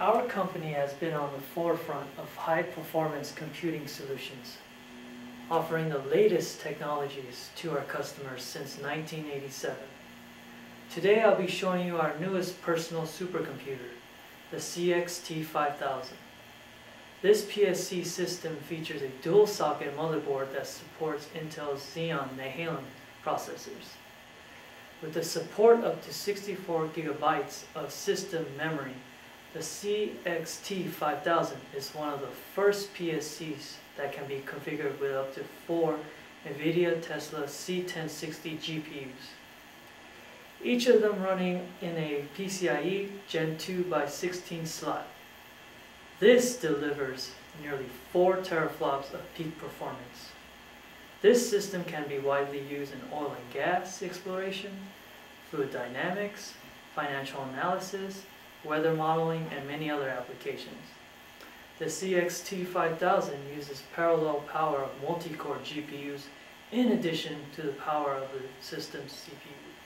Our company has been on the forefront of high-performance computing solutions, offering the latest technologies to our customers since 1987. Today I'll be showing you our newest personal supercomputer, the CXT5000. This PSC system features a dual-socket motherboard that supports Intel's Xeon Nehalem processors, with the support up to 64 gigabytes of system memory. The CXT5000 is one of the first PSCs that can be configured with up to 4 NVIDIA Tesla C1060 GPUs, each of them running in a PCIe Gen 2x16 slot. This delivers nearly 4 teraflops of peak performance. This system can be widely used in oil and gas exploration, fluid dynamics, financial analysis, weather modeling, and many other applications. The CXT5000 uses parallel power of multi-core GPUs in addition to the power of the system's CPU.